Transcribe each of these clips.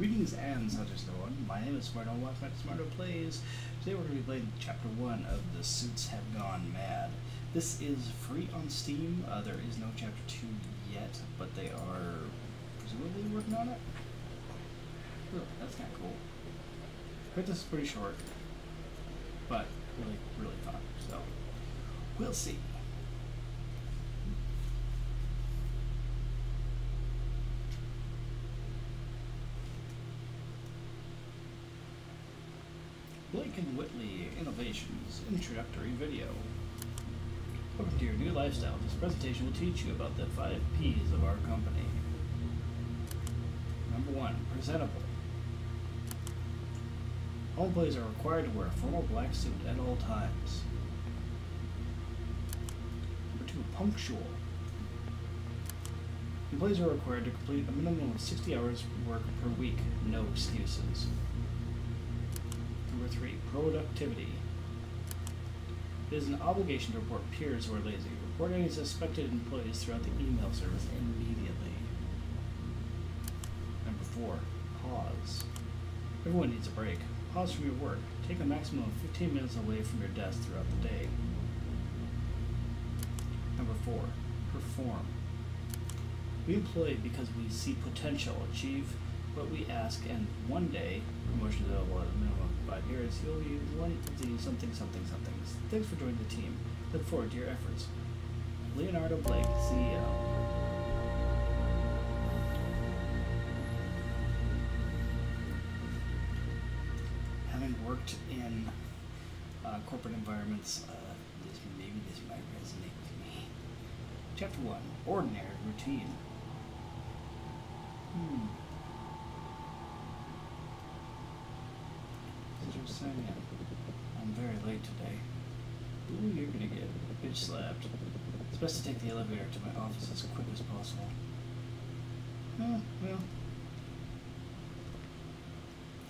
Greetings and salutations everyone, my name is Somarinoa, welcome back to Somarinoa Plays. Today we're going to be playing Chapter 1 of The Suits Have Gone Mad. This is free on Steam, there is no Chapter 2 yet, but they are presumably working on it. Oh, that's kind of cool. I heard this is pretty short, but really fun, so we'll see. Blake and Whitley Innovations Introductory Video. Welcome to your new lifestyle. This presentation will teach you about the 5 P's of our company. Number 1, presentable. All employees are required to wear a formal black suit at all times. Number 2, punctual. Employees are required to complete a minimum of 60 hours work per week. No excuses. Number 3, productivity. It is an obligation to report peers who are lazy. Report any suspected employees throughout the email service immediately. Number 4, pause. Everyone needs a break. Pause from your work. Take a maximum of 15 minutes away from your desk throughout the day. Number 4, perform. We employ because we see potential, achieve what we ask, and one day, promotion available at a minimum of 5 years, you'll be one of the something. Thanks for joining the team. Look forward to your efforts. Leonardo Blake, CEO. Having worked in corporate environments, this might resonate with me. Chapter 1, ordinary routine. Saying I'm very late today. Ooh, you're gonna get bitch slapped. It's best to take the elevator to my office as quick as possible. Oh, well.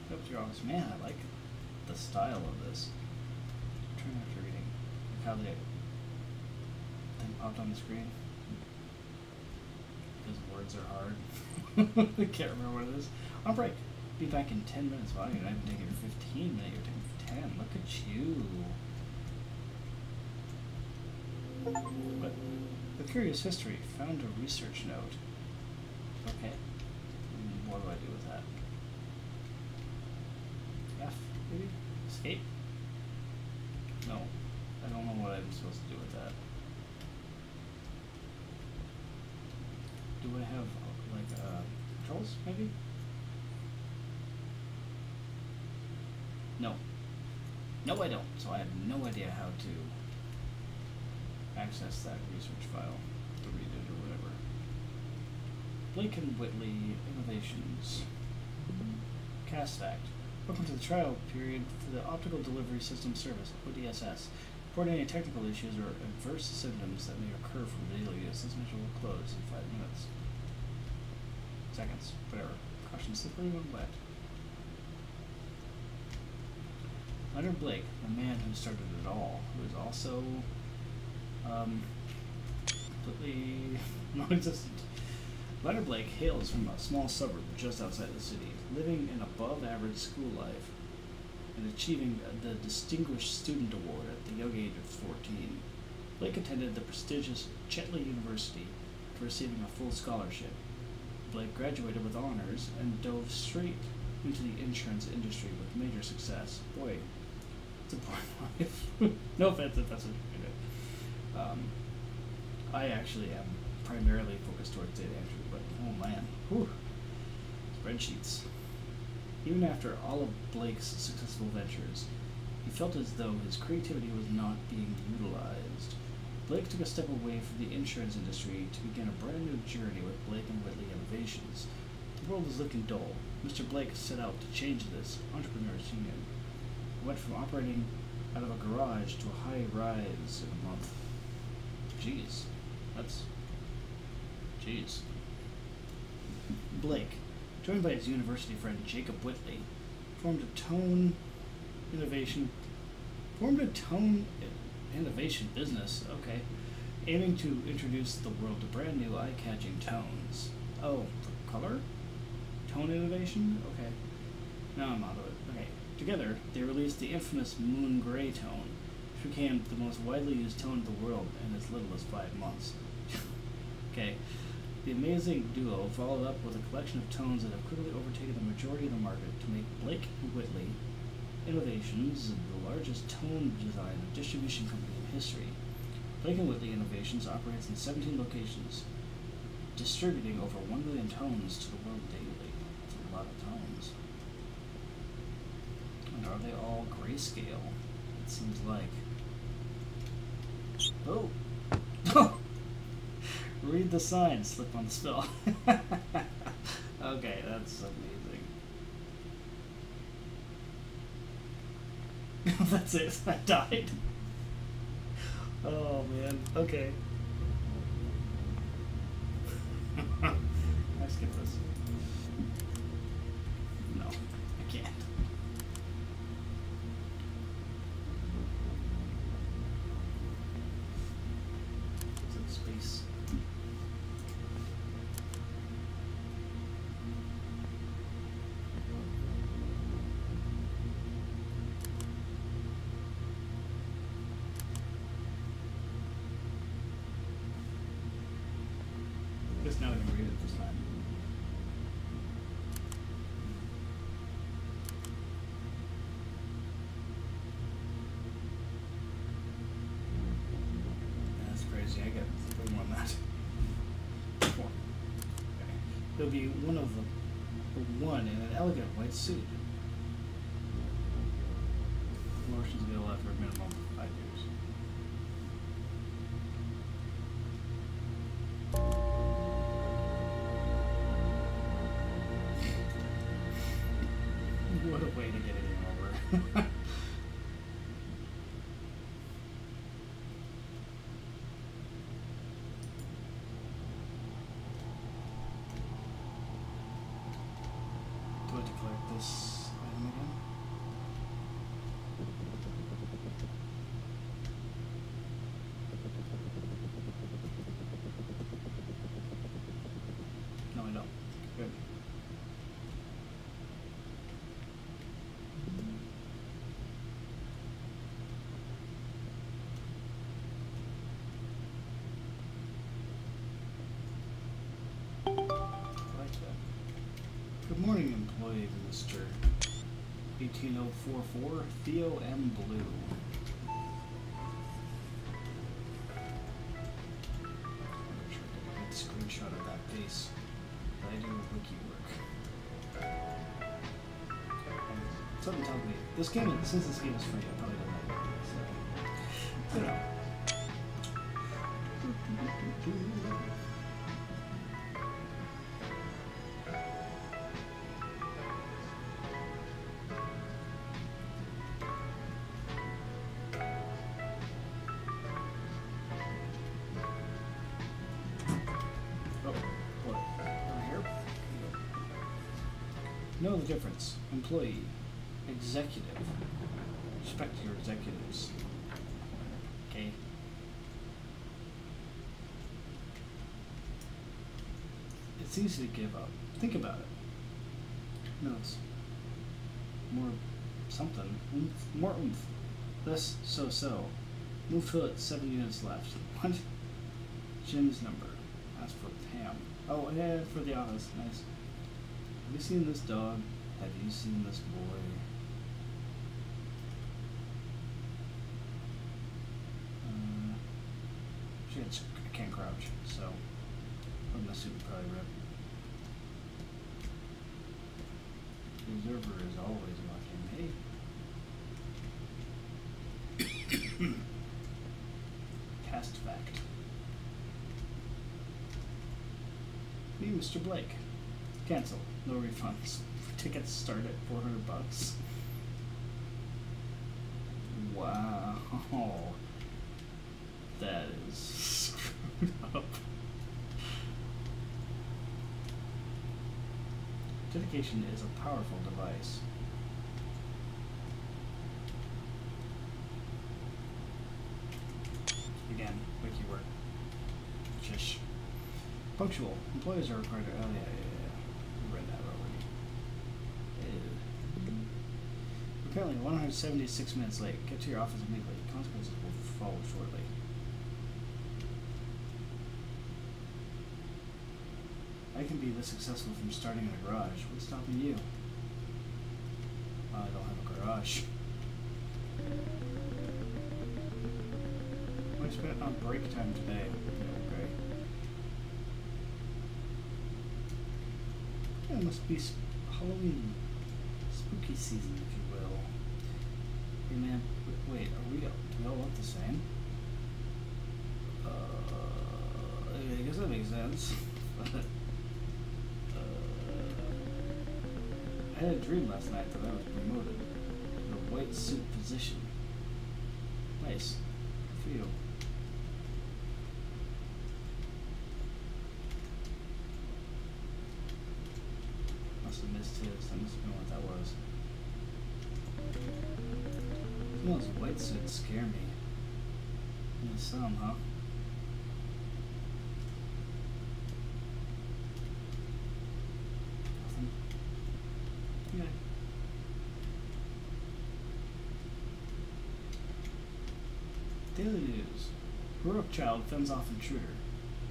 Go up to your office. Man, I like the style of this. Turn after reading. Like how the thing popped on the screen. Because words are hard. I can't remember what it is. On break. Be back in 10 minutes. Wow, you're not even taking your 15 minutes, you're taking 10. Look at you. But the curious history, found a research note. Okay. What do I do with that? F, maybe? Escape? No. I don't know what I'm supposed to do with that. Do I have, like, controls, maybe? No. No, I don't. So I have no idea how to access that research file to read it or whatever. Blake and Whitley Innovations. Cast Act. Welcome to the trial period for the Optical Delivery System Service, ODSS. Report any technical issues or adverse symptoms that may occur from video use. This mission will close in 5 minutes. Seconds. Whatever. Caution slippery when wet. Leonard Blake, the man who started it all, who is also completely non-existent. Leonard Blake hails from a small suburb just outside the city, living an above-average school life and achieving the Distinguished Student Award at the young age of 14. Blake attended the prestigious Chetley University after receiving a full scholarship. Blake graduated with honors and dove straight into the insurance industry with major success. Boy, it's a boring life. No offense if that's what you're doing. I actually am primarily focused towards data entry, but oh man, whew, spreadsheets. Even after all of Blake's successful ventures, he felt as though his creativity was not being utilized. Blake took a step away from the insurance industry to begin a brand new journey with Blake and Whitley Innovations. The world is looking dull. Mr. Blake set out to change this. Entrepreneurs Union. He went from operating out of a garage to a high rise in a month. Jeez. That's... Jeez. Blake, joined by his university friend Jacob Whitley, formed a tone innovation business, okay, aiming to introduce the world to brand new eye-catching tones. Oh, for color? Tone Innovation? Okay. No, I'm out of it. Okay. Together, they released the infamous Moon Gray tone, which became the most widely used tone in the world in as little as 5 months. Okay. The amazing duo followed up with a collection of tones that have quickly overtaken the majority of the market to make Blake and Whitley Innovations the largest tone design and distribution company in history. Blake and Whitley Innovations operates in 17 locations, distributing over 1 million tones to the world daily. That's a lot of tones. And are they all grayscale? It seems like. Oh! Read the sign, slip on the spill. Okay, that's amazing. That's it, I died. Oh man, okay. I skip this. No, I can't. It's in space. Now I can read it this time. That's crazy. I got 3 more than that. 4. Okay. There'll be one of them. One in an elegant white suit. Promotions will last for a minimum of 5 years. What a way to get it over. Do I have to collect this item again? No, I don't. Good. Good morning, employee of Mr. 18044, Theo M. Blue. I'm not sure I did a screenshot of that face, but I do wiki work. And something tells me, this game, since this game is free, I probably don't like it, so, you know. Know the difference. Employee. Executive. Respect your executives. Okay. It's easy to give up. Think about it. No, it's more something. More oomph. Less so-so. Move to it. 7 units left. What? Jim's number. Ask for Pam. Oh, yeah, for the office. Nice. Have you seen this dog? Have you seen this boy? Shit, I can't crouch, so I'm gonna assume probably rip. The observer is always watching. Hey. Past fact. Me, Mr. Blake. Cancel. No refunds. Tickets start at $400. Wow. That is screwed up. Dedication is a powerful device. Again, wiki work. Shish. Punctual. Employees are required to... Oh, yeah. Read that already. Currently 176 minutes late. Get to your office immediately. Consequences will follow shortly. I can be this successful from starting in a garage. What's stopping you? I don't have a garage. I spent on break time today. Yeah, great. Yeah, it must be Halloween. Spooky season, if you will. Hey man, wait, are we all look the same? I guess that makes sense. I had a dream last night that I was promoted to the white suit position. Nice. Good for you. Must have missed his. I must have known what that was. Some of those white suits scare me. Only some, huh? Daily news. Rogue child fends off intruder.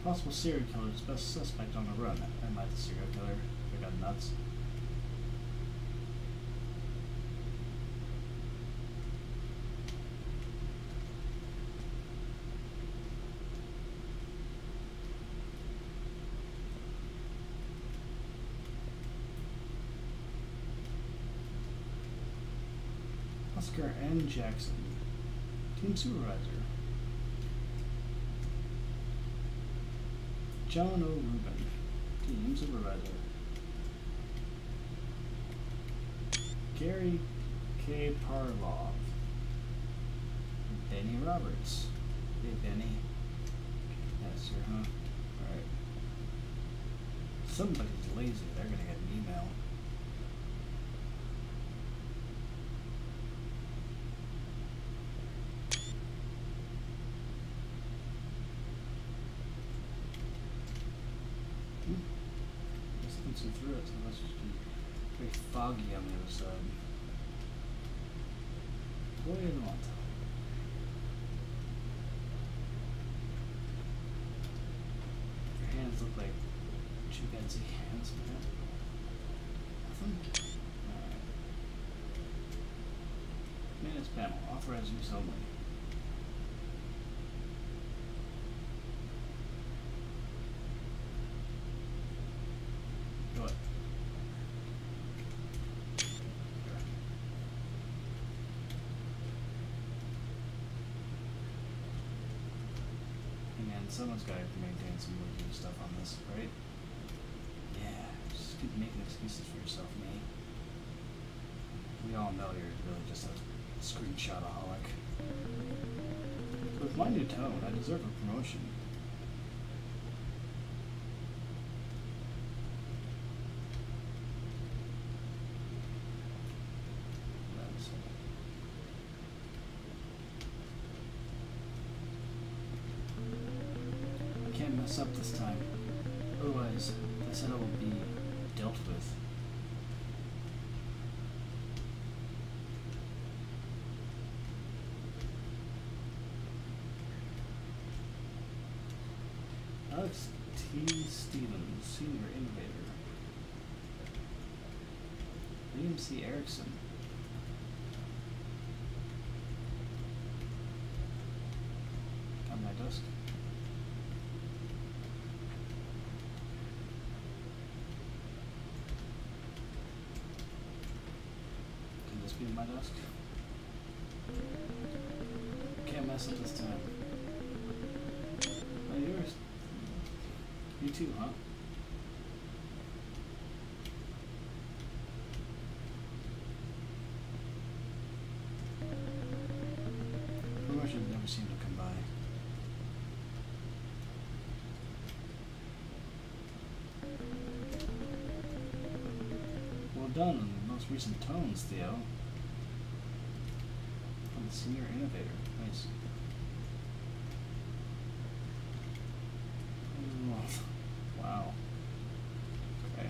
Possible serial killer is best suspect on the run. Am I the serial killer? I got nuts. Oscar N. Jackson, team supervisor. John O. Rubin, team supervisor. Gary K. Parlov. Benny Roberts. Hey, Benny. That's your, huh? Alright. Somebody's lazy. They're going to get an email. Through it, so that's just very foggy on the other side. What do you want? Your hands look like chimpanzee hands. Nothing? Alright. Maintenance panel. Authorized use only. Someone's got to maintain some working stuff on this, right? Yeah, just keep making excuses for yourself, me. We all know you're really just a screenshotaholic. With my new tone, I deserve a promotion. Up this time. Otherwise, I said I will be dealt with. Alex T. Stevens, Senior Innovator. William C. Erickson. Got my desk. In my desk. Can't mess up this time. Oh, yours. You too, huh? Promotion never seemed to come by. Well done on the most recent tones, Theo. Senior Innovator. Nice. Oh, wow. Okay.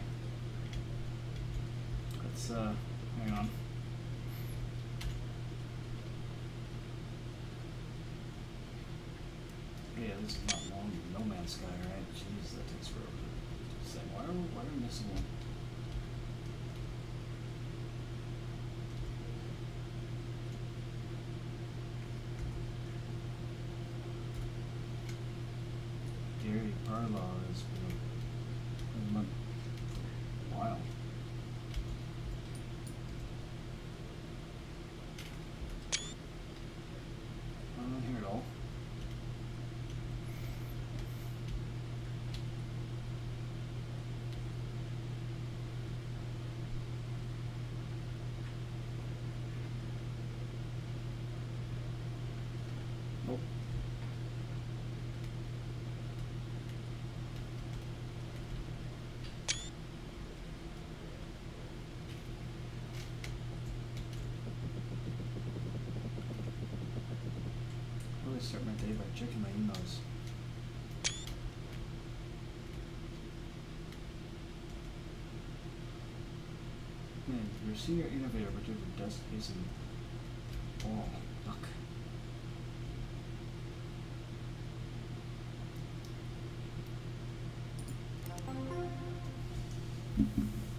Let's, hang on. This is not long in No Man's Sky, right? Jeez, that takes forever. So why are we missing one? Gary Barlow has been a month. Wow. I don't hear it all. I start my day by checking my emails. Man, your senior innovator would do the desk isn't all luck.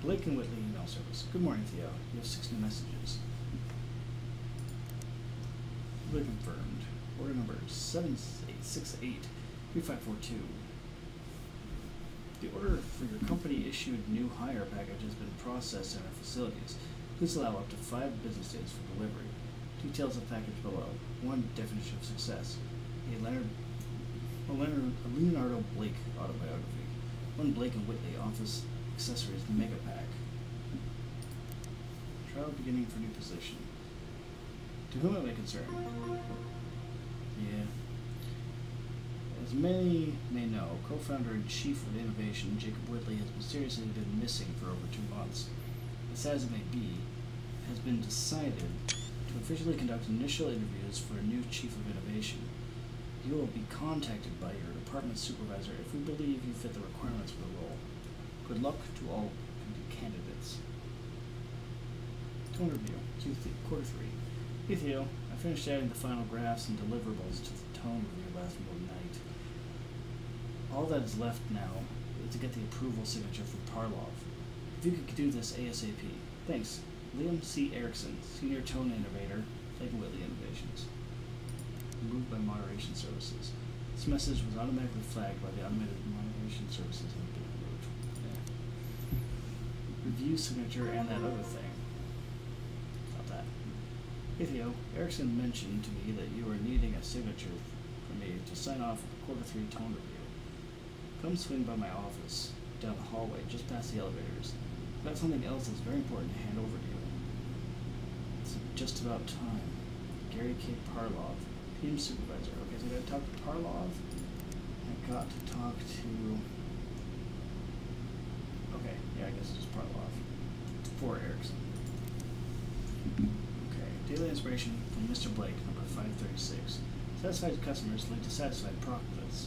Blake and Whitley email service. Good morning, Theo. You have 6 new messages. They're confirmed. Order number 7868-3542. The order for your company-issued new hire package has been processed in our facilities. Please allow up to 5 business days for delivery. Details of the package below. 1. Definition of success. A Leonardo Blake autobiography. 1. Blake and Whitley Office Accessories Mega Pack. Trial beginning for new position. To whom am I concerned? Yeah. As many may know, co-founder and chief of innovation, Jacob Whitley, has mysteriously been missing for over 2 months. As sad as it may be, it has been decided to officially conduct initial interviews for a new chief of innovation. You will be contacted by your department supervisor if we believe you fit the requirements for the role. Good luck to all candidates. Tone review, Q3. Hey Theo, I finished adding the final graphs and deliverables to the tone review last night. All that is left now is to get the approval signature from Parlov. If you could do this ASAP. Thanks. Liam C. Erickson, Senior Tone Innovator, Blake and Whitley Innovations. Removed by Moderation Services. This message was automatically flagged by the automated Moderation Services and been removed. Yeah. Review signature and that other thing. Hey Theo, Erickson mentioned to me that you are needing a signature from me to sign off the Q3 tone review. Come swing by my office, down the hallway, just past the elevators. I've got something else that's very important to hand over to you. It's just about time. Gary K. Parlov, PM Supervisor. Okay, so I got to talk to Parlov. I got to talk to... Okay, yeah, I guess it's just Parlov. For Erickson. Daily inspiration from Mr. Blake, number 536. Satisfied customers lead to satisfied profits.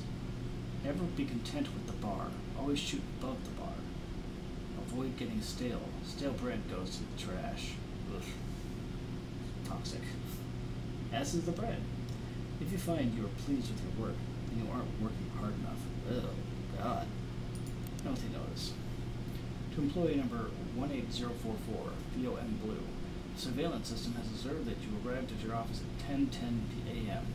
Never be content with the bar. Always shoot above the bar. Avoid getting stale. Stale bread goes to the trash. Ugh. Toxic. As is the bread. If you find you are pleased with your work, then you aren't working hard enough. Oh, God. Don't they notice? To employee number 18044, VOM Blue. The surveillance system has observed that you arrived at your office at 10:10 a.m.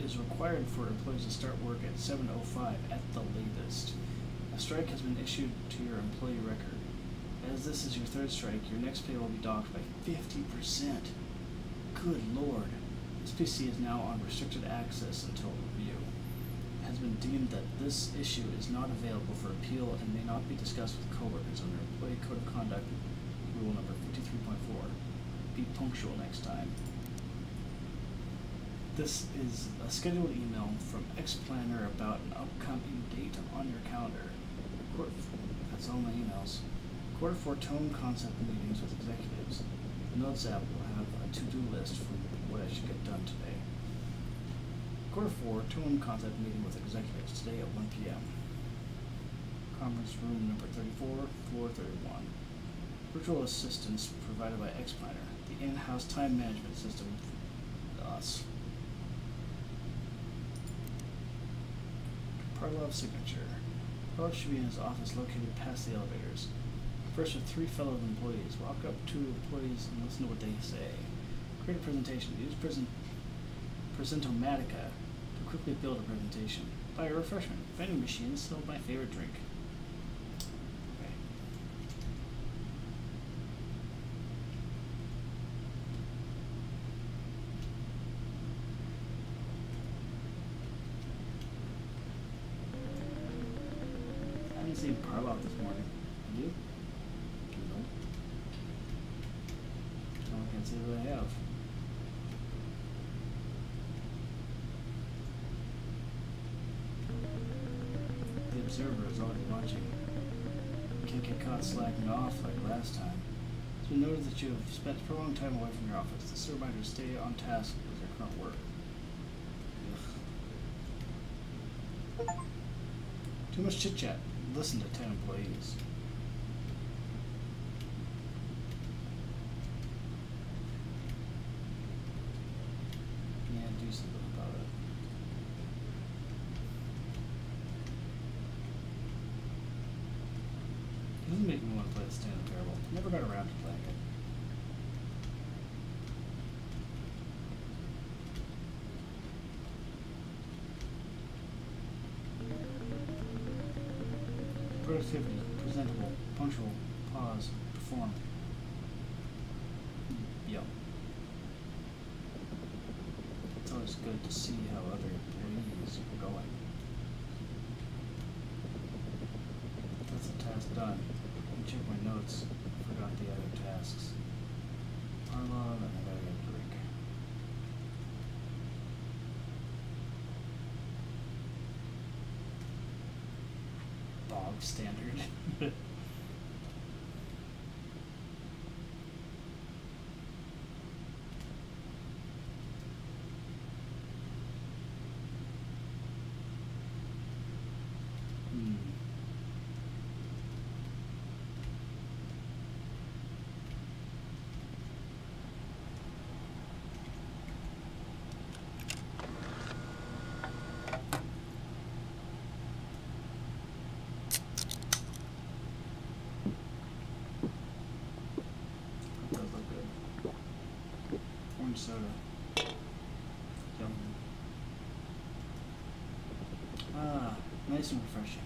It is required for employees to start work at 7:05 at the latest. A strike has been issued to your employee record. As this is your 3rd strike, your next pay will be docked by 50%. Good lord. This PC is now on restricted access until review. It has been deemed that this issue is not available for appeal and may not be discussed with coworkers under Employee Code of Conduct Rule number 53.4. Be punctual next time. This is a scheduled email from X Planner about an upcoming date on your calendar. That's all my emails. Q4 tone concept meetings with executives. The Notes app will have a to-do list for what I should get done today. Q4 tone concept meeting with executives today at 1 p.m. Conference room number 34, floor 31. Virtual assistance provided by X Planner, the in-house time management system. for a love signature. Poet should be in his office located past the elevators. First with three fellow employees. Walk up to employees and listen to what they say. Create a presentation. Use Presentomatica to quickly build a presentation. Buy a refreshment. Vending machines sell my favorite drink. Okay. I haven't seen Parloff this morning. Have you? See what I have. The observer is already watching. You can't get caught slacking off like last time. It's been noted that you have spent a prolonged time away from your office. This reminder to stay on task with your current work. Ugh. Too much chit chat. Listen to 10 employees. Never got around to playing it. Productivity, presentable, punctual, pause, perform. Yep. It's always good to see how other employees are going. That's the task done. Let me check my notes. Got the other tasks. Arlo, and I gotta get a drink. Bog standard. Soda. Yum. Ah, nice and refreshing.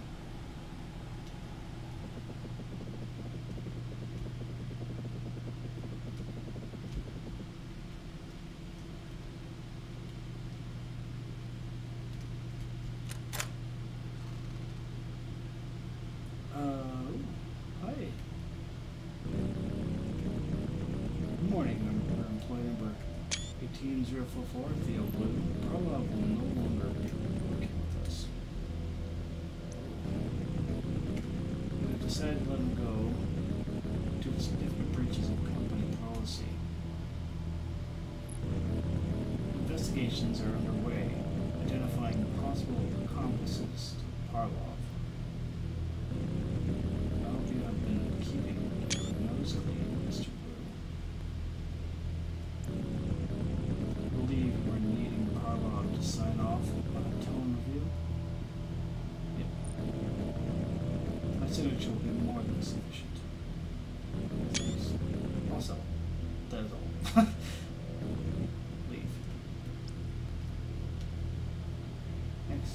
Team 044, Theo Blue, Prologue will no longer be working with us. We have decided to let him go due to significant breaches of company policy. Investigations are underway, identifying possible accomplices to Parloff. I hope you have been keeping your nose clean, Mr. Sign off on a tone review. Yep. My signature will be more than sufficient. Thanks. Also, that is all. Leave. Thanks.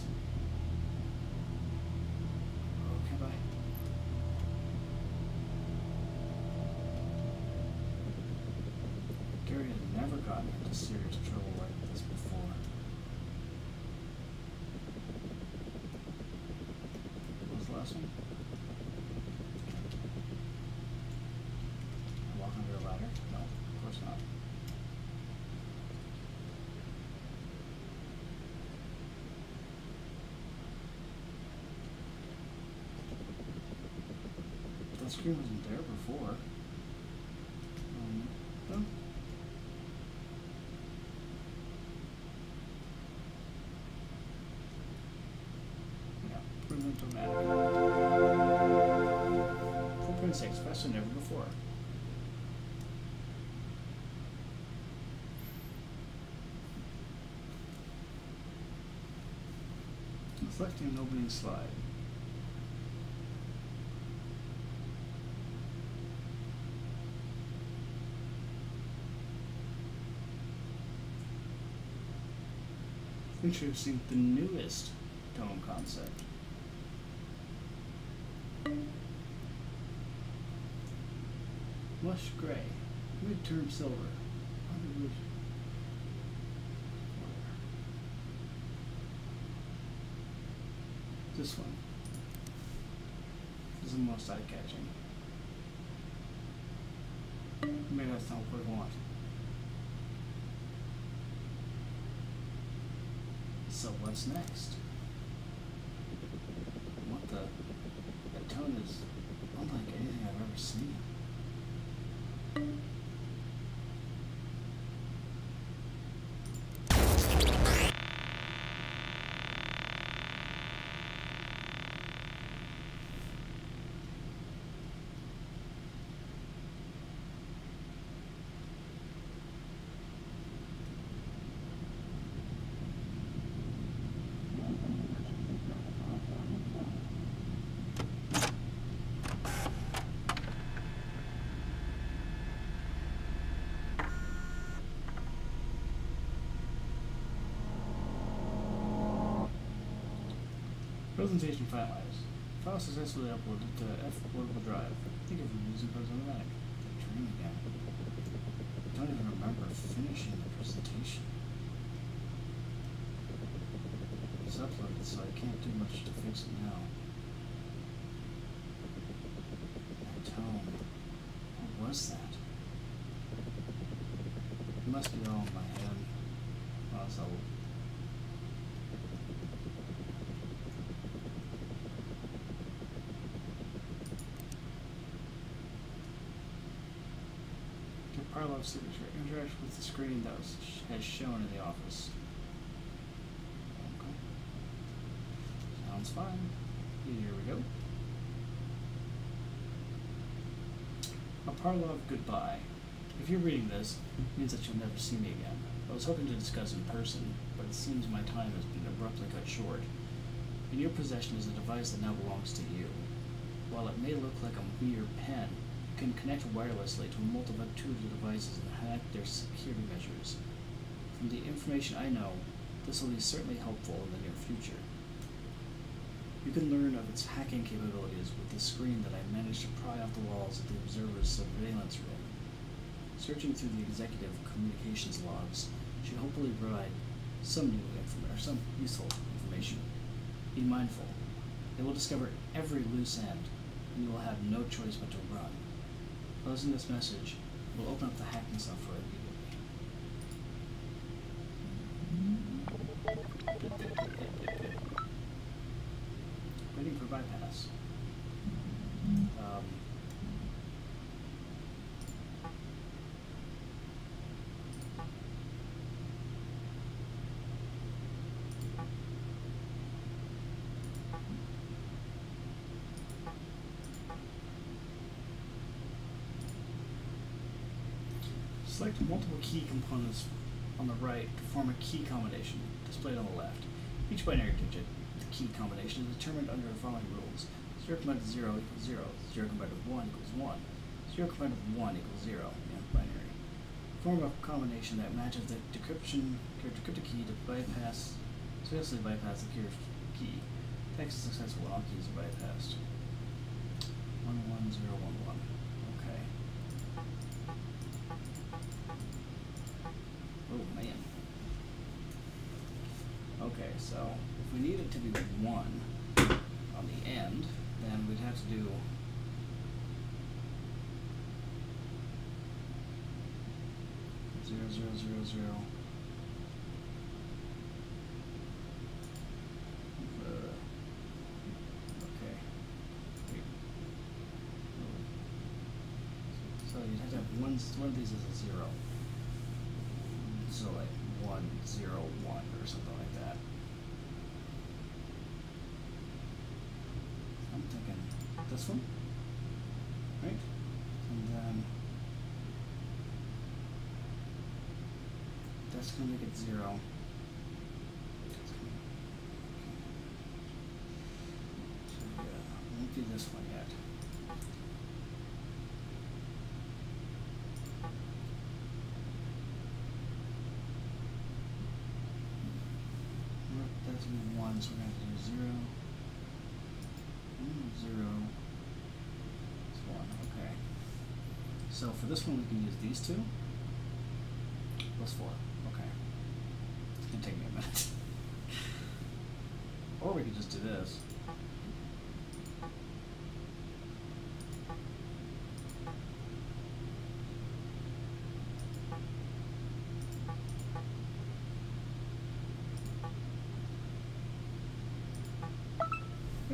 Okay, bye. Gary had never gotten into serious trouble like this before. Walk under a ladder? No, of course not. That screen wasn't there before. No. Yeah, Presentomatica. 6, faster than ever before. It's selecting an opening slide. Introducing the newest tone concept. Lush gray, mid-term silver. This one is the most eye-catching. Maybe that's not what I want. So what's next? What the? That tone is unlike anything I've ever seen. Presentation finalized. File successfully uploaded to F portable drive. Think of using Presentomatica. The dream again. I don't even remember finishing the presentation. It's uploaded, so I can't do much to fix it now. That tone. What was that? It must be all in my head. Well, it's old. Parallel signature. Interaction with the screen that was as shown in the office. Okay. Sounds fine. Here we go. A parallel of goodbye. If you're reading this, it means that you'll never see me again. I was hoping to discuss in person, but it seems my time has been abruptly cut short. In your possession is a device that now belongs to you. While it may look like a mere pen, can connect wirelessly to a multitude of devices and hack their security measures. From the information I know, this will be certainly helpful in the near future. You can learn of its hacking capabilities with the screen that I managed to pry off the walls of the Observer's surveillance room. Searching through the executive communications logs should hopefully provide some useful information. Be mindful. They will discover every loose end, and you will have no choice but to run. Closing this message will open up the hacking software immediately. Waiting for bypass. Select multiple key components on the right to form a key combination, displayed on the left. Each binary digit, the key combination, is determined under the following rules. 0 combined with 0 equals 0, 0 combined with 1 equals 1, 0 combined with 1 equals 0, and binary. Form a combination that matches the decrypted key to successfully bypass the key. Text is successful, all keys are bypassed. 11011. Oh man. Okay, so if we need it to be 1 on the end, then we'd have to do zero, zero, zero, zero. Okay. Wait. So you'd have to have one of these as a 0. So like 101 or something like that. I'm thinking this one, right? And then that's gonna make it 0. this one yet. That's gonna be one, so we're gonna have to do 0. 0. It's 1. Okay. So for this one we can use these two. Plus 4. Okay. It's gonna take me a minute. Or we could just do this.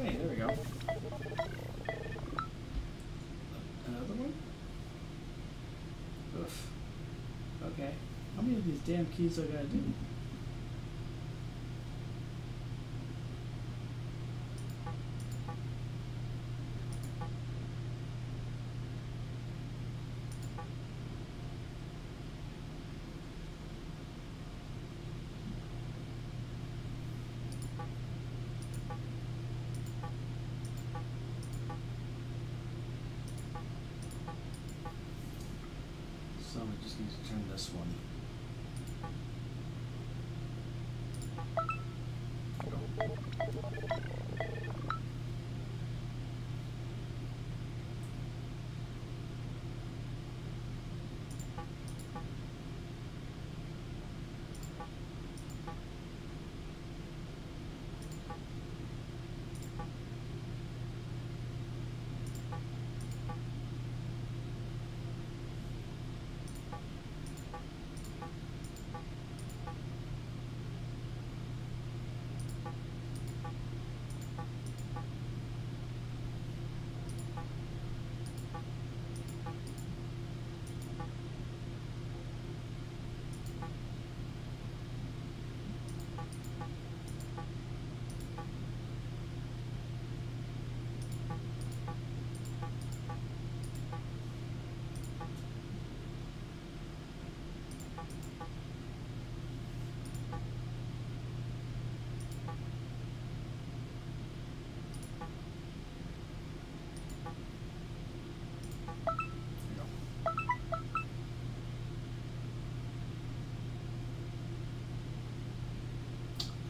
Okay, there we go. Another one? Oof. Okay. How many of these damn keys I gotta do? So we just need to turn this one.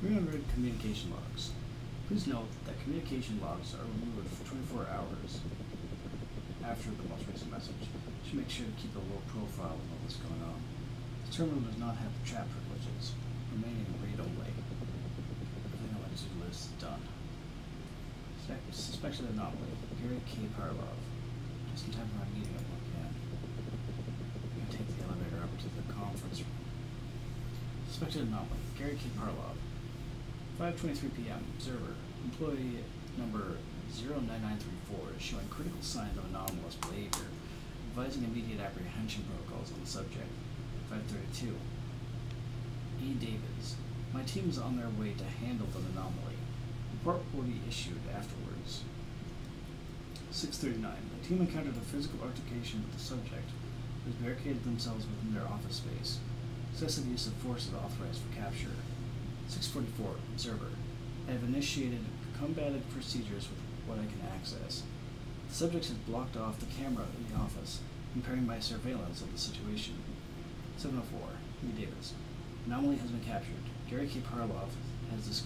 Remember communication logs. Please note that communication logs are removed for 24 hours after the most recent message. You should make sure to keep a low profile of what's going on. The terminal does not have chat privileges. Remaining read only. Everything on my to-do list is done. Suspected anomaly. Gary K. Parlov. Just in time for my meeting at 1 p.m. I'm gonna take the elevator up to the conference room. Suspected anomaly. Gary K. Parlov. 5:23 p.m. Observer, employee number 09934 is showing critical signs of anomalous behavior, advising immediate apprehension protocols on the subject. 5:32. E. Davids, my team is on their way to handle the anomaly. Report will be issued afterwards. 6:39. The team encountered a physical altercation with the subject, who has barricaded themselves within their office space. Excessive use of force is authorized for capture. 6:44, Observer. I have initiated combative procedures with what I can access. The subject has blocked off the camera in the office, impairing my surveillance of the situation. 7:04, E. Davis. Anomaly has been captured. Gary K. Parlov has this...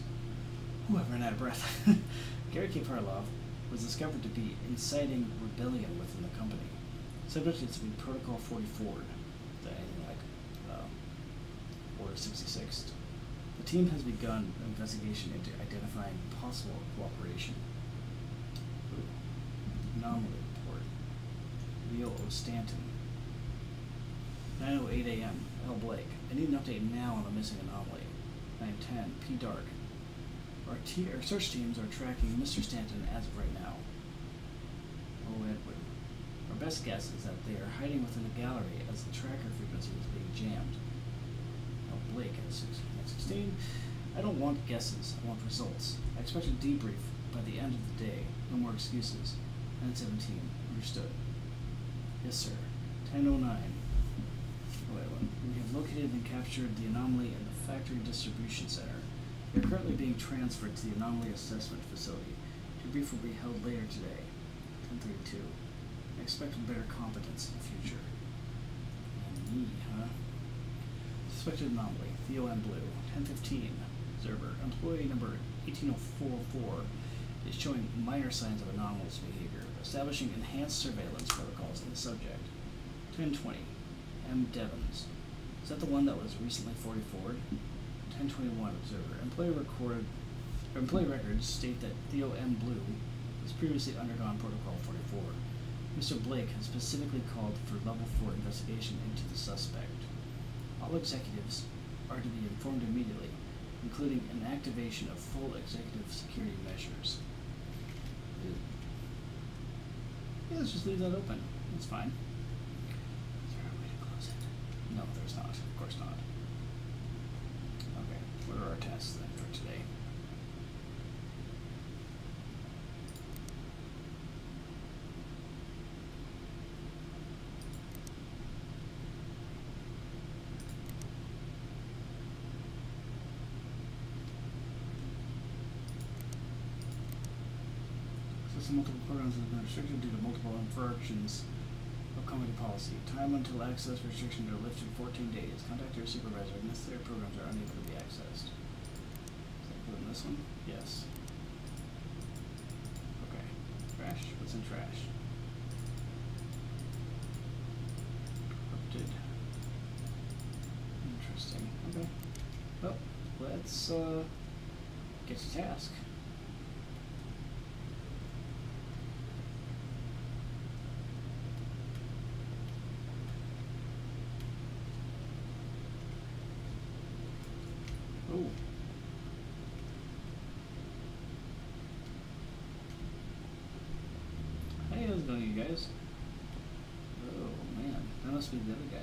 Ooh, I've run out of breath. Gary K. Parlov was discovered to be inciting rebellion within the company. Subject is to be Protocol 44, Order 66. The team has begun an investigation into identifying possible cooperation. Anomaly report. Leo O. Stanton. 9:08 a.m. L. Blake. I need an update now on the missing anomaly. 9:10 P. Dark. Our search teams are tracking Mr. Stanton as of right now. O. Edward. Our best guess is that they are hiding within a gallery as the tracker frequency is being jammed. Blake at 16. I don't want guesses, I want results. I expect a debrief by the end of the day. No more excuses. 9:17. Understood. Yes, sir. 10:09. We have located and captured the anomaly in the factory distribution center. They are currently being transferred to the anomaly assessment facility. Debrief will be held later today. Complete 2. I expected better competence in the future. And me, huh? Suspected anomaly. Theo and Blue. 10:15. Observer. Employee number 18044 is showing minor signs of anomalous behavior. Establishing enhanced surveillance protocols on the subject. 10:20. M. Devons. Is that the one that was recently 44'd? 10:21. Observer. Employee records state that Theo M. Blue has previously undergone Protocol 44. Mr. Blake has specifically called for Level 4 investigation into the suspect. All executives are to be informed immediately, including an activation of full executive security measures. Yeah, let's just leave that open. That's fine. Is there a way to close it? No, there's not. Of course not. Okay, what are our tasks then for today? Multiple programs have been restricted due to multiple infractions of company policy. Time until access restrictions are lifted 14 days. Contact your supervisor if necessary programs are unable to be accessed. Is that good in this one? Yes. Okay. Trash. What's in trash? Corrupted. Interesting. Okay. Well, let's get to task. You guys. Oh man, that must be the other guy.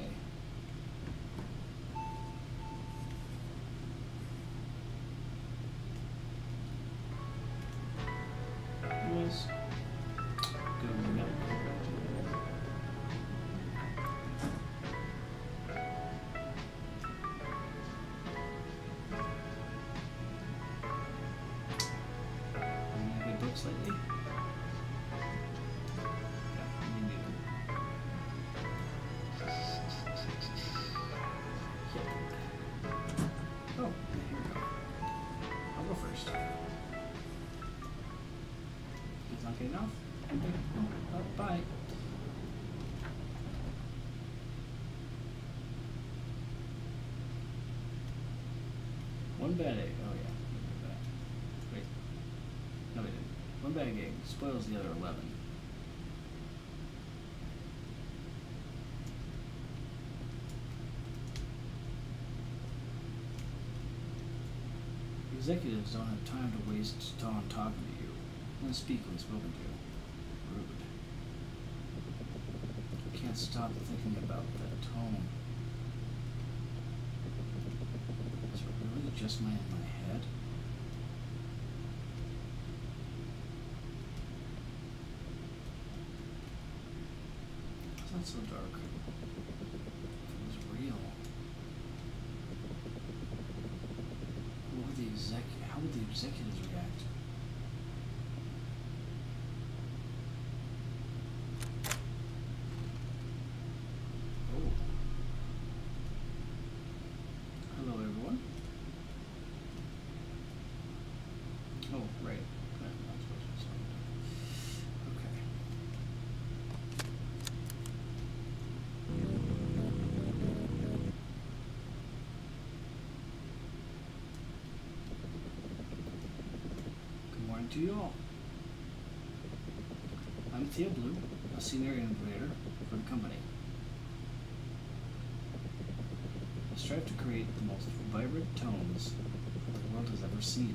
Enough. Oh, bye. One bad egg. Oh yeah. Wait. No, we didn't. One bad egg spoils the other 11. Executives don't have time to waste time talking to you. When speak when spoken to. Rude. I can't stop thinking about that tone. Is it really just my head? It's not so dark. If it was real. How would the executives react? To you all. I'm Theo Blue, a senior innovator for the company. I strive to create the most vibrant tones that the world has ever seen.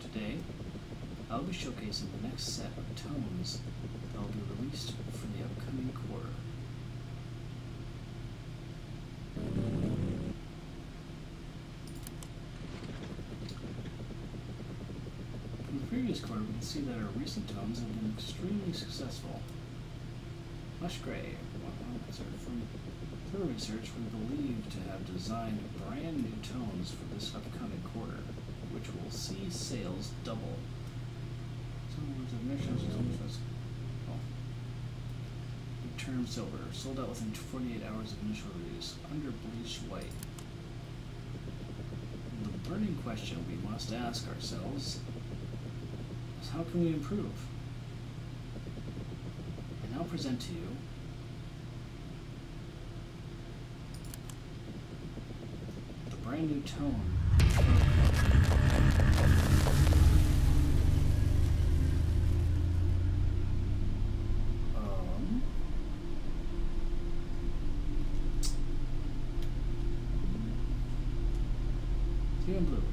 Today, I'll be showcasing the next set of tones that will be released for the upcoming quarter. Quarter, we can see that our recent tones have been extremely successful. Lush Gray, from her research, we believe to have designed brand new tones for this upcoming quarter, which will see sales double. Ignition systems was term silver, sold out within 48 hours of initial release, under bleached white. The burning question we must ask ourselves is how can we improve? And I'll present to you the brand new tone. Blue. Return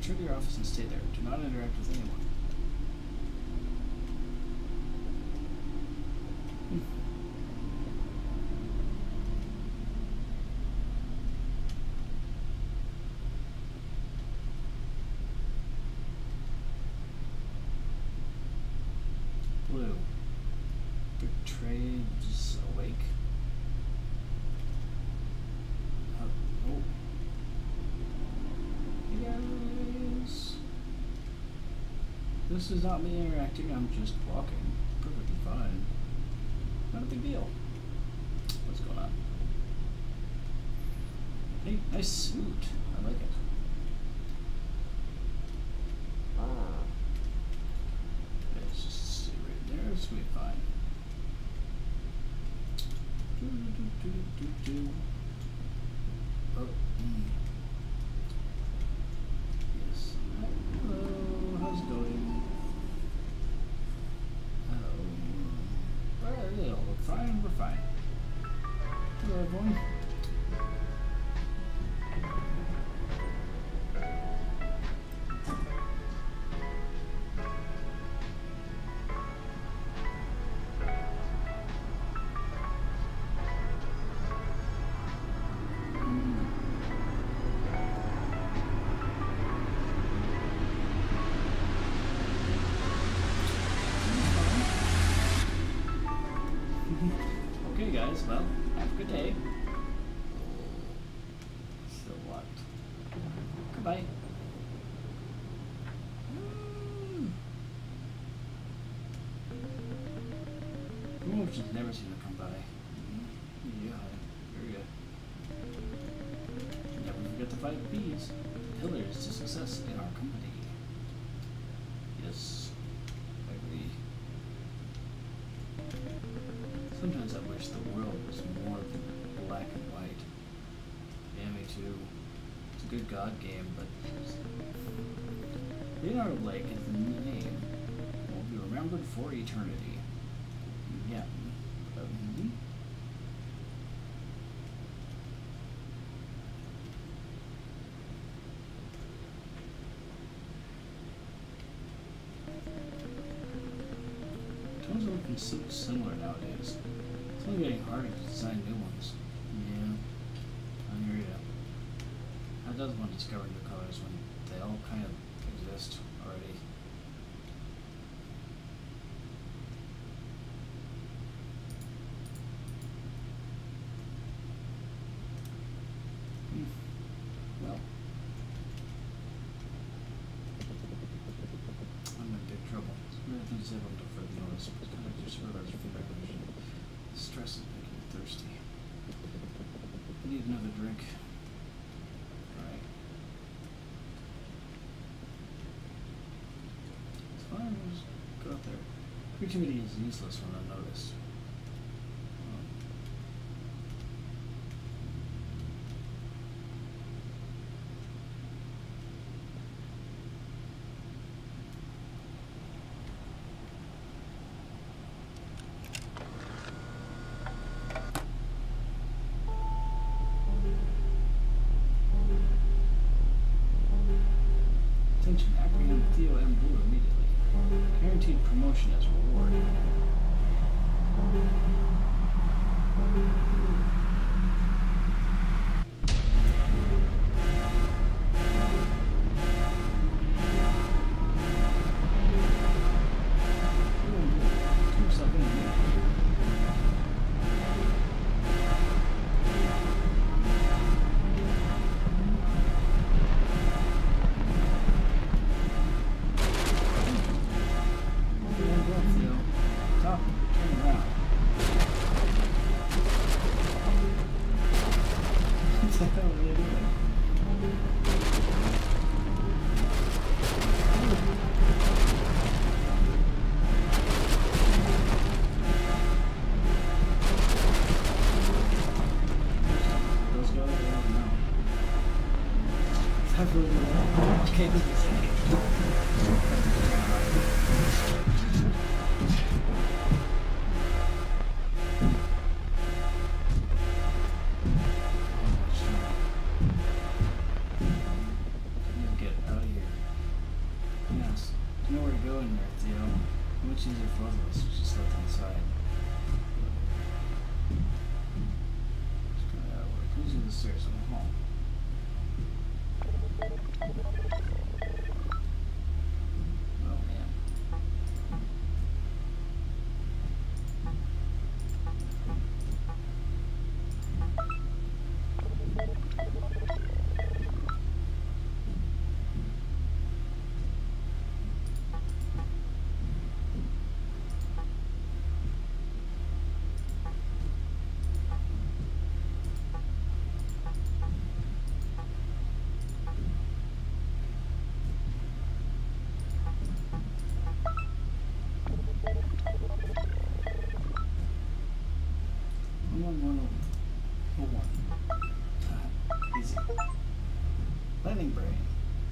to your office and stay there. Do not interact with anyone. Blue. Betrayed is awake. Oh. This is not me interacting, I'm just walking. Perfectly fine. Not a big deal. What's going on? Hey, nice suit. I like it. Let's just stay right there. It's gonna be fine. Oh. Okay guys, well, have a good day. So what? Goodbye. Promotions never seem to come by. Yeah, very good. Never forget the 5 P's. Pillars to success in our company. Yes. Sometimes I wish the world was more than black and white. Yeah, me too. It's a good god game, but... Leonardo Blake is the name. Will be remembered for eternity. Yeah. Tones are looking so similar nowadays. It's only getting harder to design new ones. Yeah, I hear ya. How does one discover new colors when they all kind of exist already? Well, I'm in big trouble. Some other things I've deferred the notice, but kind of just realized for the recognition. Stress is making me thirsty. I need another drink. Alright. It's fine, just go out there. Creativity is useless when unnoticed. Theo and Blue immediately. Guaranteed promotion as reward. cable.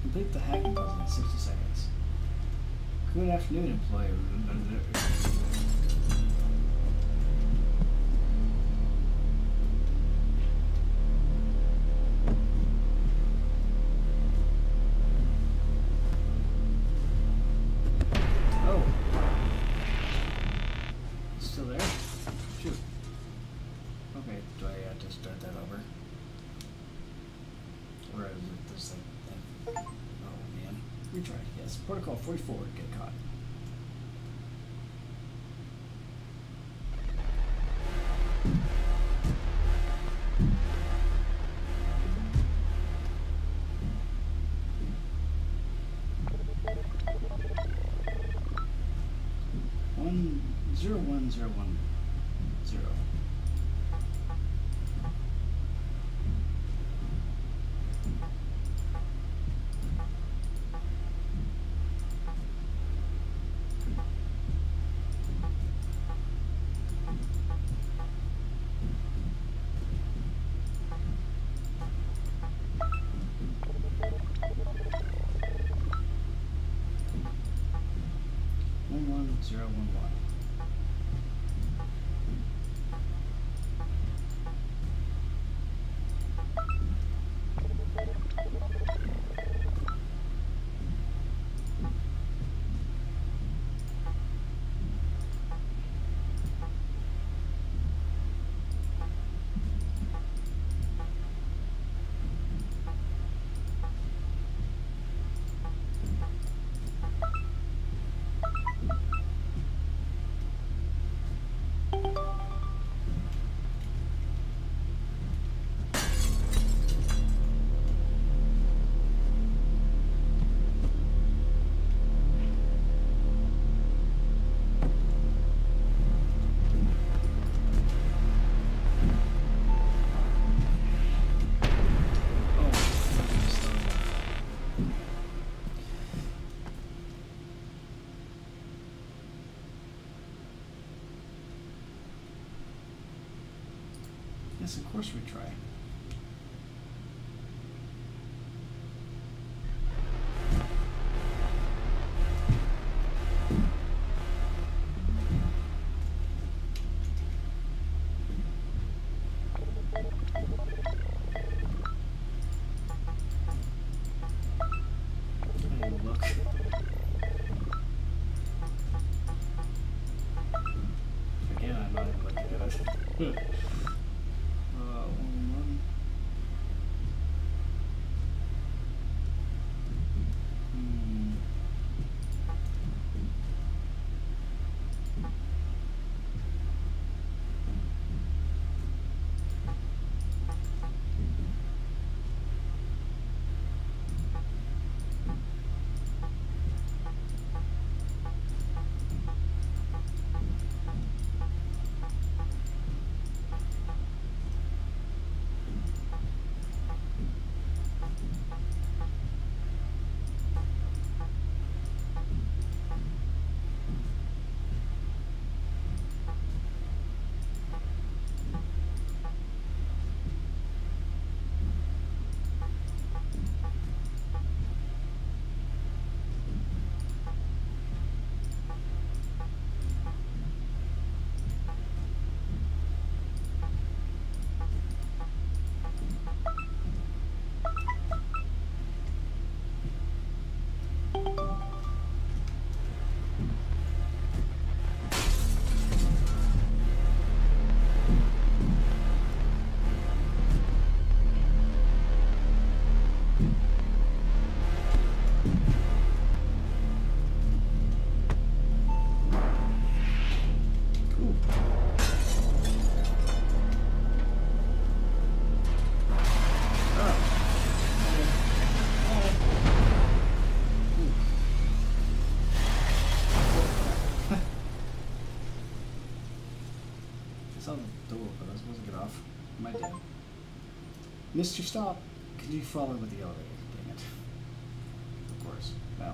Complete the hacking puzzle in 60 seconds. Good afternoon, employee. Oh. Still there? Shoot. Okay, do I have to start that over? Or is it this thing? Retry, yes. Protocol 44, get caught. Yes, of course we try. saw the door, but I was supposed to get off. Am I dead? Mr. Stop, could you follow with the elevator? Dang it. Of course. No.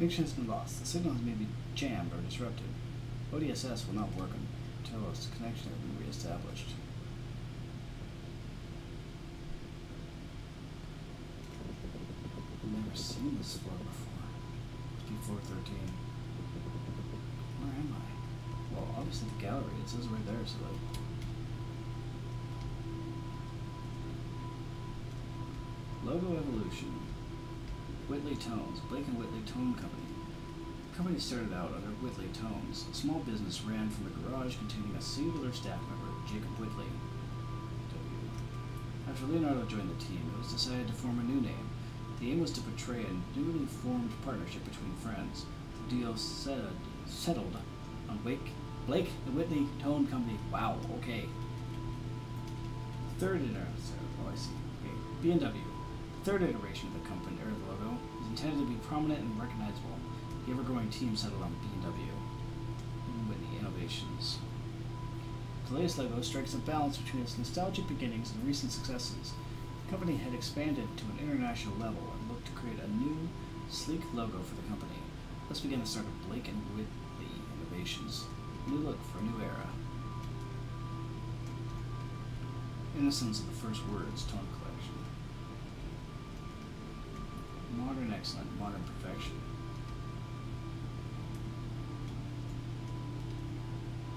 Connection has been lost. The signals may be jammed or disrupted. ODSS will not work until its connection has been reestablished. I've never seen this floor before. It's B413. Where am I? Well, obviously the gallery. It says right there, so like... Logo Evolution. Whitley Tones, Blake and Whitley Tone Company. The company started out under Whitley Tones. A small business ran from a garage containing a singular staff member, Jacob Whitley. After Leonardo joined the team, it was decided to form a new name. The aim was to portray a newly formed partnership between friends. The deal settled on Blake and Whitley Tone Company. Wow, okay. Third iteration. Oh, I see. Okay. B&W. Third iteration of the company, or the logo, is intended to be prominent and recognizable. The ever-growing team settled on B&W. Whitley Innovations. The latest logo strikes a balance between its nostalgic beginnings and recent successes. The company had expanded to an international level and looked to create a new, sleek logo for the company. Let's begin the start of Blake and Whitley Innovations. New look for a new era. Innocence of the first words, Tone Collection. Modern excellent, modern perfection.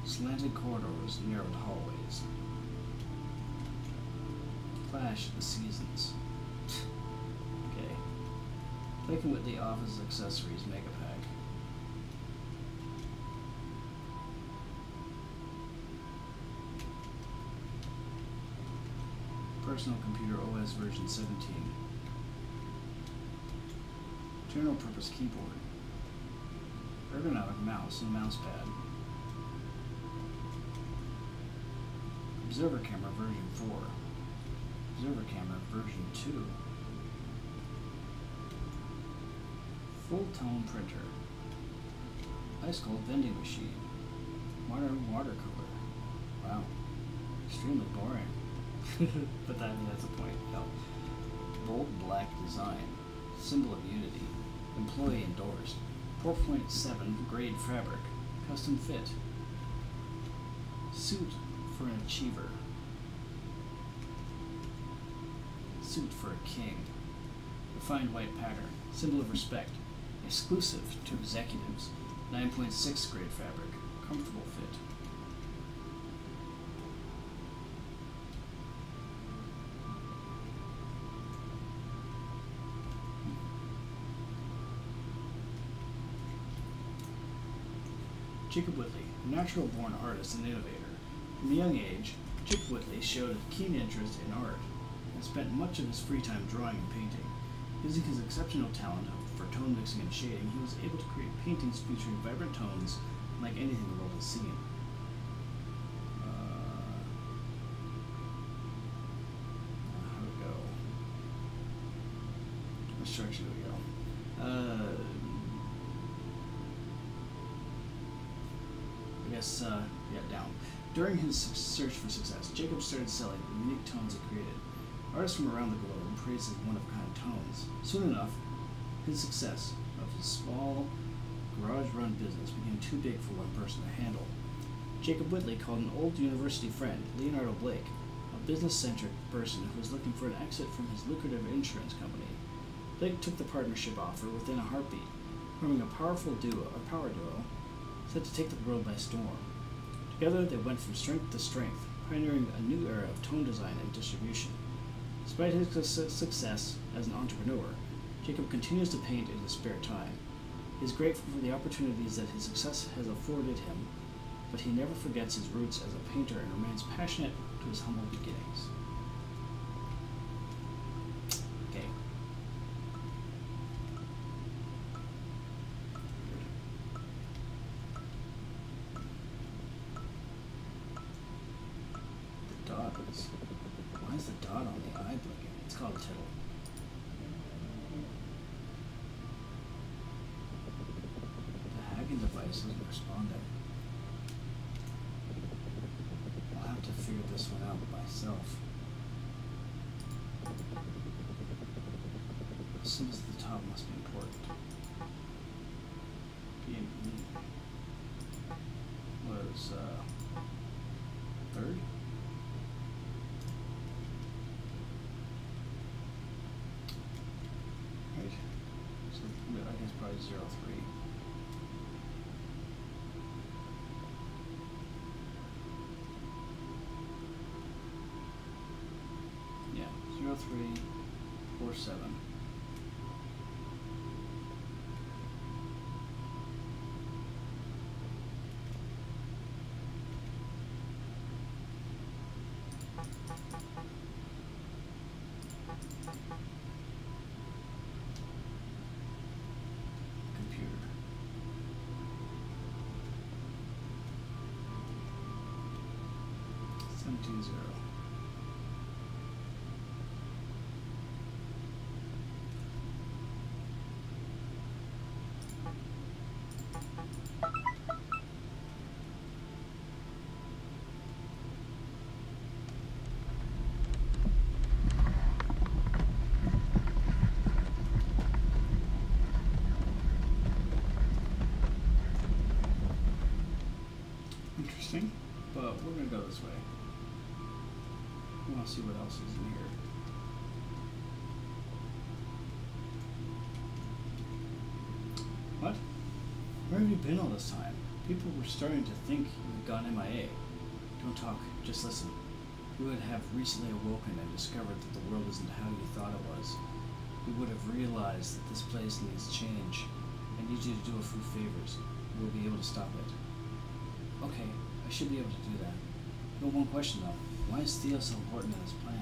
Slanted corridors, narrowed hallways. Clash of the seasons. Okay. Blake and Whitley Office Accessories Mega Pack. Personal computer OS version 17. General purpose keyboard, ergonomic mouse and mouse pad, Observer camera version 4. Observer camera version 2. Full tone printer. Ice cold vending machine. Modern watercolor. Wow. Extremely boring. But I mean, that's the point. No. Bold black design. Symbol of unity. Employee endorsed. 4.7 grade fabric. Custom fit. Suit for an achiever. Suit for a king. Refined white pattern. Symbol of respect. Exclusive to executives. 9.6 grade fabric. Comfortable fit. Jacob Whitley, a natural-born artist and innovator. From a young age, Jacob Whitley showed a keen interest in art and spent much of his free time drawing and painting. Using his exceptional talent for tone mixing and shading, he was able to create paintings featuring vibrant tones like anything the world has seen. Here we go. Let's try, actually, we go. Down. During his search for success, Jacob started selling the unique tones he created. Artists from around the globe praised his one-of-a-kind tones. Soon enough, his success of his small garage-run business became too big for one person to handle. Jacob Whitley called an old university friend, Leonardo Blake, a business-centric person who was looking for an exit from his lucrative insurance company. Blake took the partnership offer within a heartbeat, forming a power duo, set to take the world by storm. Together, they went from strength to strength, pioneering a new era of tone design and distribution. Despite his success as an entrepreneur, Jacob continues to paint in his spare time. He is grateful for the opportunities that his success has afforded him, but he never forgets his roots as a painter and remains passionate to his humble beginnings. Why is the dot on the eye blinking? It's called a tittle. The hacking device isn't responding. I'll have to figure this one out myself. As soon as the top must be important. PME was third? Yeah, 0347. Interesting, but we're going to go this way. We want to see what else is in here. What? Where have you been all this time? People were starting to think you had gone MIA. Don't talk, just listen. You would have recently awoken and discovered that the world isn't how you thought it was. You would have realized that this place needs change. I need you to do a few favors. You will be able to stop it. Okay, I should be able to do that. But one question though. Why is Theo so important in this plan?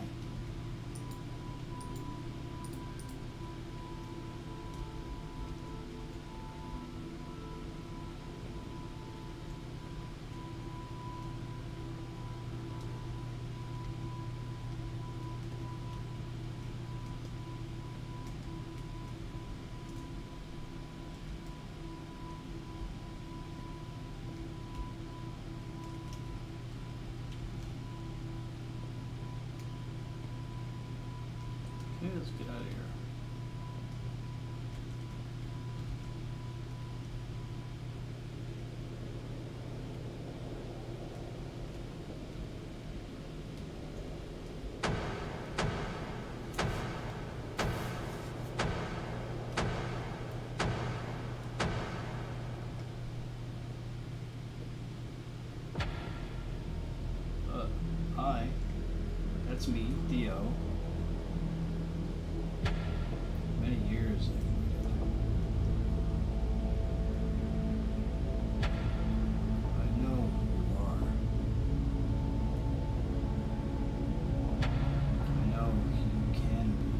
Let's get out of here. That's me, Theo. Many years. I know who you are. I know who you can be.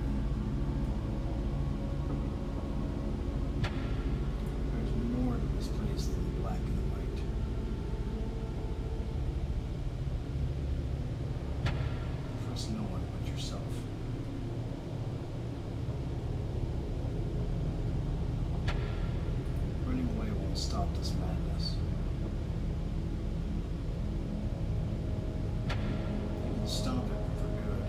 There's more to this place than black and white. No one but yourself. Running away won't stop this madness. You can stop it for good.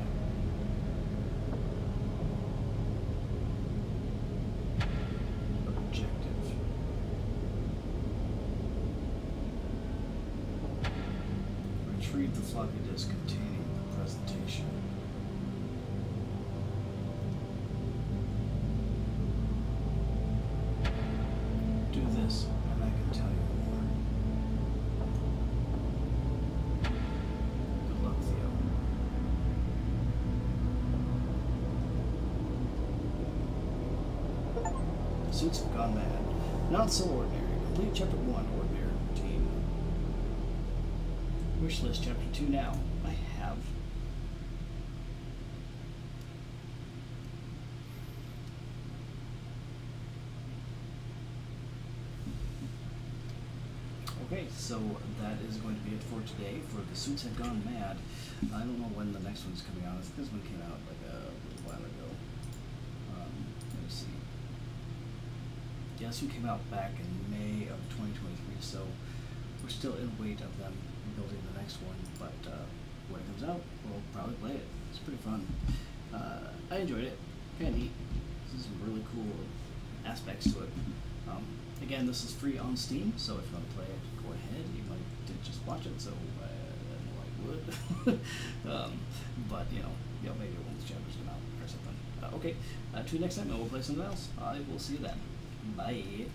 Objective. Retrieve the floppy disk containing presentation. Do this, and I can tell you more. Good luck, Theo. The Suits Have Gone Mad. Not So Ordinary. Complete Chapter 1, Ordinary Routine. Wishlist Chapter 2 now. I have. Okay, so that is going to be it for today for The Suits Have Gone Mad. I don't know when the next one's coming out. This one came out like a little while ago. Let me see. Yeah, this one came out back in May of 2023, so we're still in wait of them building the next one, but when it comes out, we'll probably play it. It's pretty fun. I enjoyed it. Kind of neat. This is some really cool aspects to it. Again, this is free on Steam, so if you want to play it, go ahead. You might just watch it, so I would. But, you know, maybe once the chapters come out or something. Okay, till next time, and we'll play something else. I will see you then. Bye.